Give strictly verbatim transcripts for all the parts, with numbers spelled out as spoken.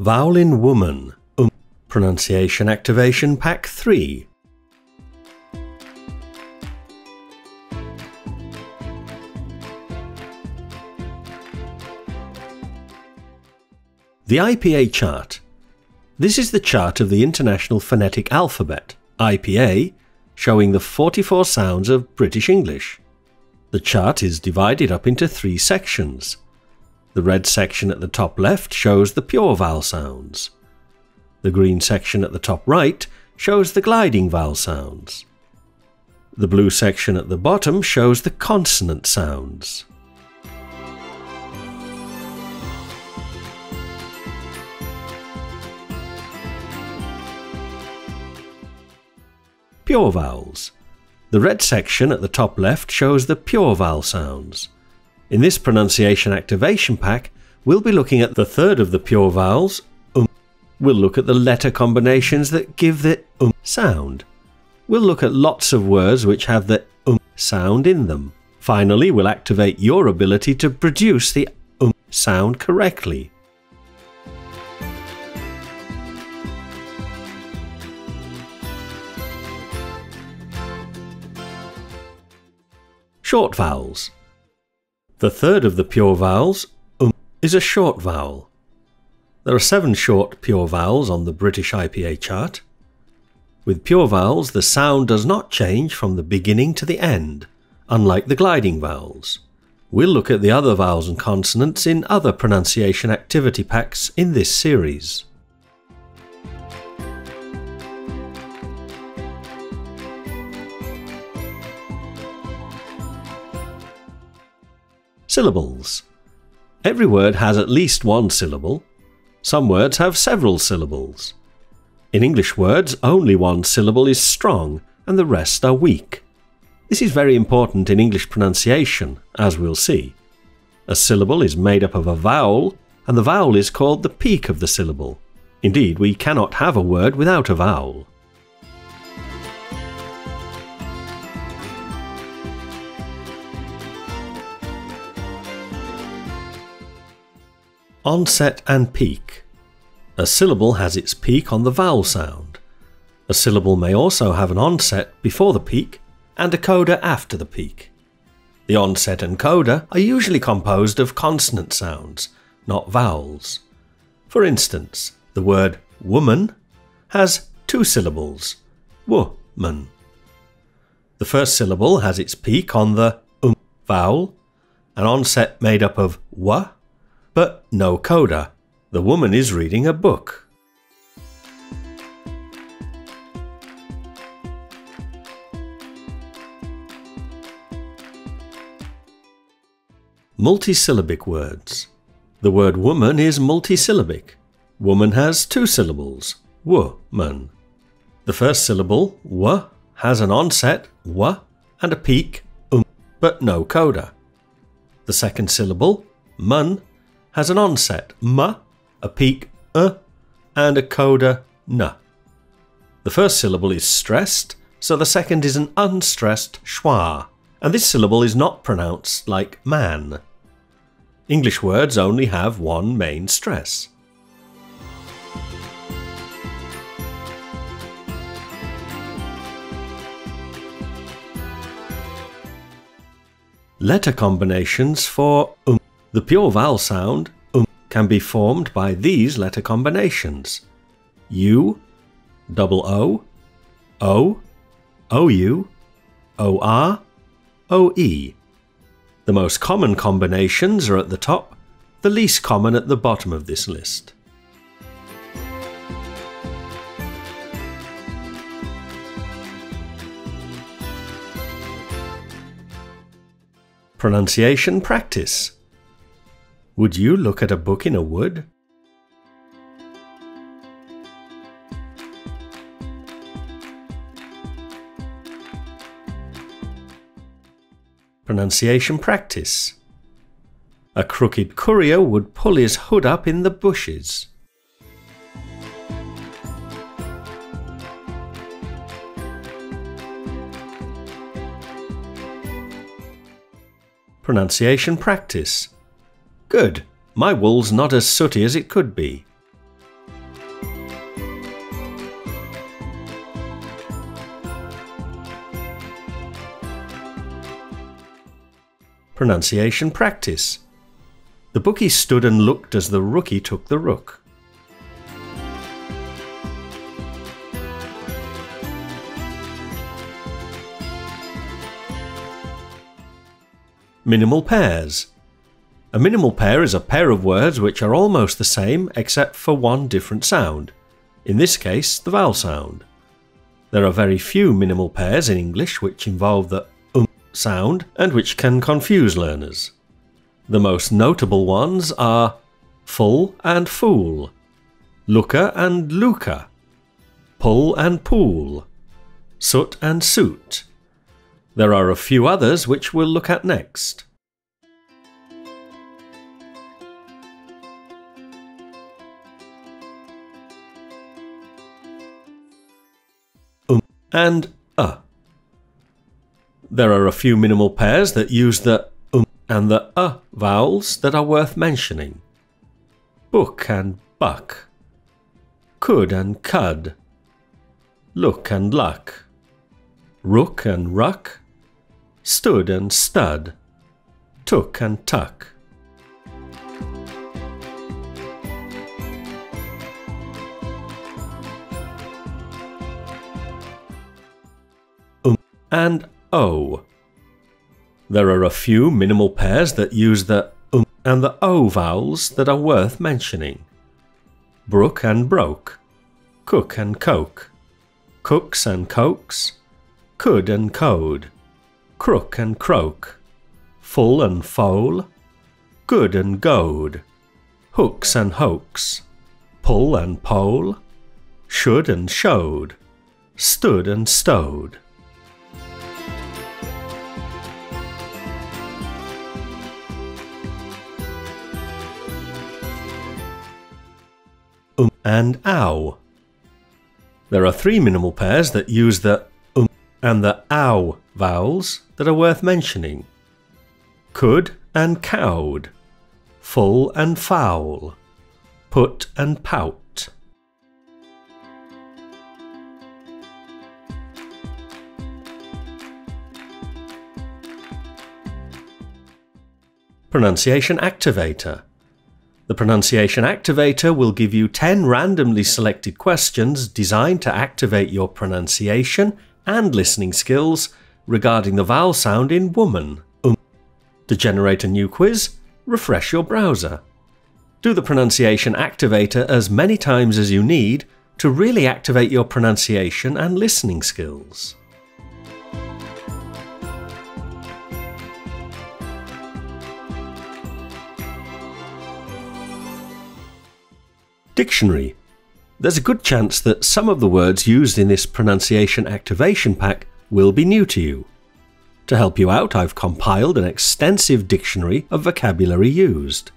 Vowel in Woman, um, Pronunciation Activation Pack three. The I P A chart. This is the chart of the International Phonetic Alphabet, I P A, showing the forty-four sounds of British English. The chart is divided up into three sections. The red section at the top left shows the pure vowel sounds. The green section at the top right shows the gliding vowel sounds. The blue section at the bottom shows the consonant sounds. Pure vowels. The red section at the top left shows the pure vowel sounds. In this pronunciation activation pack, we'll be looking at the third of the pure vowels, um. We'll look at the letter combinations that give the um sound. We'll look at lots of words which have the um sound in them. Finally, we'll activate your ability to produce the um sound correctly. Short vowels. The third of the pure vowels, um, is a short vowel. There are seven short pure vowels on the British I P A chart. With pure vowels, the sound does not change from the beginning to the end, unlike the gliding vowels. We'll look at the other vowels and consonants in other pronunciation activity packs in this series. Syllables. Every word has at least one syllable. Some words have several syllables. In English words, only one syllable is strong and the rest are weak. This is very important in English pronunciation, as we'll see. A syllable is made up of a vowel, and the vowel is called the peak of the syllable. Indeed, we cannot have a word without a vowel. Onset and peak. A syllable has its peak on the vowel sound. A syllable may also have an onset before the peak and a coda after the peak. The onset and coda are usually composed of consonant sounds, not vowels. For instance, the word woman has two syllables, wo-man. The first syllable has its peak on the um vowel, an onset made up of wa, but no coda. The woman is reading a book. Multisyllabic words. The word woman is multisyllabic. Woman has two syllables, wo-man. The first syllable, wa, has an onset, wa, and a peak, um, but no coda. The second syllable, man, has an onset, ma, a peak, uh, and a coda, na. The first syllable is stressed, so the second is an unstressed schwa, and this syllable is not pronounced like man. English words only have one main stress. Letter combinations for um. The pure vowel sound, um, can be formed by these letter combinations: U, double O, O, O U, O R, O E. The most common combinations are at the top, the least common at the bottom of this list. Pronunciation practice. Would you look at a book in a wood? Pronunciation practice. A crooked courier would pull his hood up in the bushes. Pronunciation practice. Good. My wool's not as sooty as it could be. pronunciation practice. The bookie stood and looked as the rookie took the rook. Minimal pairs. A minimal pair is a pair of words which are almost the same except for one different sound, in this case the vowel sound. There are very few minimal pairs in English which involve the um sound and which can confuse learners. The most notable ones are full and fool, looker and lucre, pull and pool, soot and suit. There are a few others which we'll look at next. Um and uh. There are a few minimal pairs that use the um and the uh vowels that are worth mentioning. Book and buck, could and cud, look and luck, rook and ruck, stood and stud, took and tuck. Um and o. There are a few minimal pairs that use the um and the o vowels that are worth mentioning. Brook and broke, cook and coke, cooks and cokes, could and code, crook and croak, full and foal, good and goad, hooks and hoax, pull and pole, should and showed, stood and stowed. Um and ow. There are three minimal pairs that use the um and the ow vowels that are worth mentioning. Could and cowed, full and foul, put and pout. Pronunciation activator. The pronunciation activator will give you ten randomly selected questions designed to activate your pronunciation and listening skills regarding the vowel sound in woman, um. To generate a new quiz, refresh your browser. Do the pronunciation activator as many times as you need to really activate your pronunciation and listening skills. Dictionary. There's a good chance that some of the words used in this pronunciation activation pack will be new to you. To help you out, I've compiled an extensive dictionary of vocabulary used.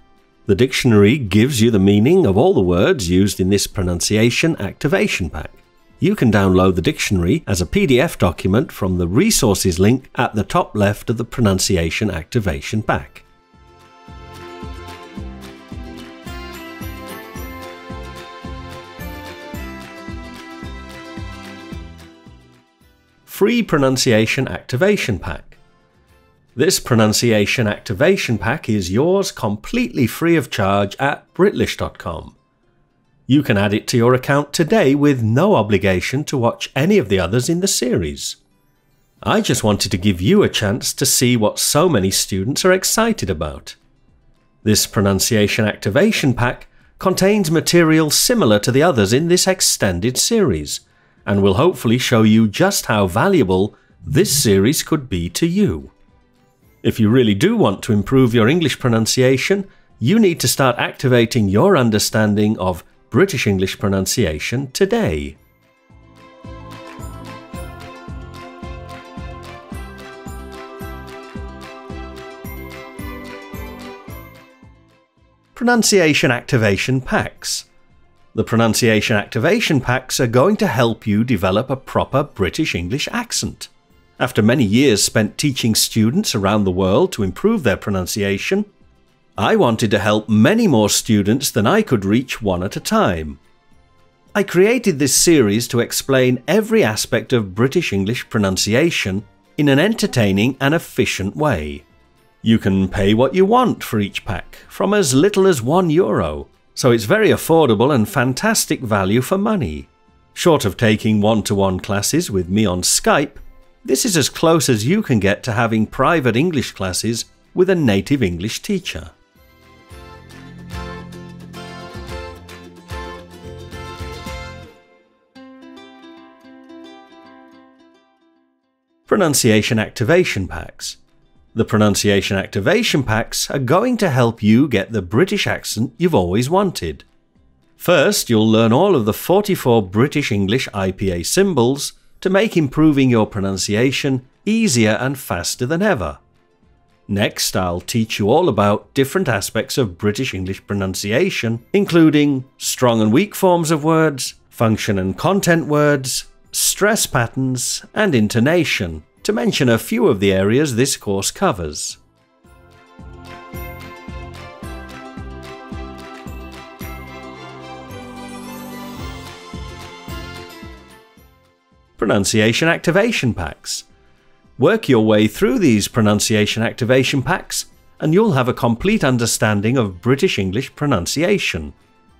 The dictionary gives you the meaning of all the words used in this pronunciation activation pack. You can download the dictionary as a P D F document from the resources link at the top left of the pronunciation activation pack. Free Pronunciation Activation Pack. This pronunciation activation pack is yours completely free of charge at Britlish dot com. You can add it to your account today with no obligation to watch any of the others in the series. I just wanted to give you a chance to see what so many students are excited about. This pronunciation activation pack contains material similar to the others in this extended series, and will hopefully show you just how valuable this series could be to you. If you really do want to improve your English pronunciation, you need to start activating your understanding of British English pronunciation today. Pronunciation Activation Packs. The pronunciation activation packs are going to help you develop a proper British English accent. After many years spent teaching students around the world to improve their pronunciation, I wanted to help many more students than I could reach one at a time. I created this series to explain every aspect of British English pronunciation in an entertaining and efficient way. You can pay what you want for each pack, from as little as one euro, so it's very affordable and fantastic value for money. Short of taking one-to-one classes with me on Skype, this is as close as you can get to having private English classes with a native English teacher. Pronunciation Activation Packs. The Pronunciation Activation Packs are going to help you get the British accent you've always wanted. First, you'll learn all of the forty-four British English I P A symbols to make improving your pronunciation easier and faster than ever. Next, I'll teach you all about different aspects of British English pronunciation, including strong and weak forms of words, function and content words, stress patterns, and intonation, to mention a few of the areas this course covers. Pronunciation Activation Packs. Work your way through these pronunciation activation packs and you'll have a complete understanding of British English pronunciation.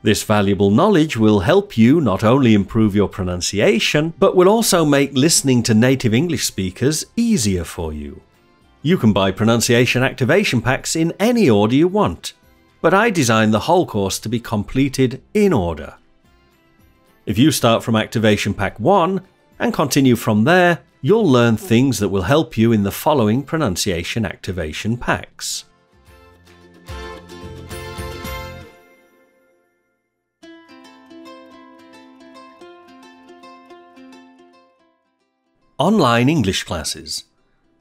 This valuable knowledge will help you not only improve your pronunciation, but will also make listening to native English speakers easier for you. You can buy pronunciation activation packs in any order you want, but I designed the whole course to be completed in order. If you start from Activation Pack one and continue from there, you'll learn things that will help you in the following pronunciation activation packs. Online English classes.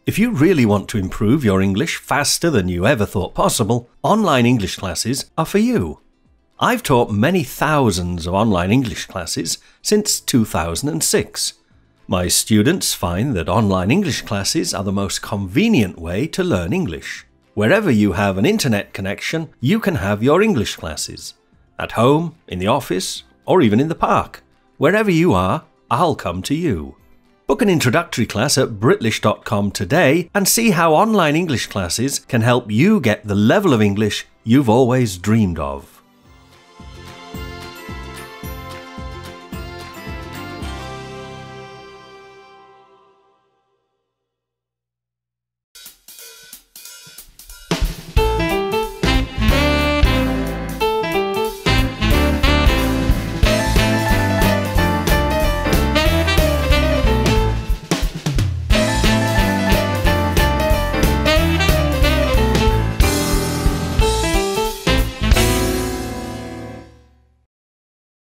If you really want to improve your English faster than you ever thought possible, online English classes are for you. I've taught many thousands of online English classes since two thousand six. My students find that online English classes are the most convenient way to learn English. Wherever you have an internet connection, you can have your English classes. At home, in the office, or even in the park. Wherever you are, I'll come to you. Book an introductory class at Britlish dot com today and see how online English classes can help you get the level of English you've always dreamed of.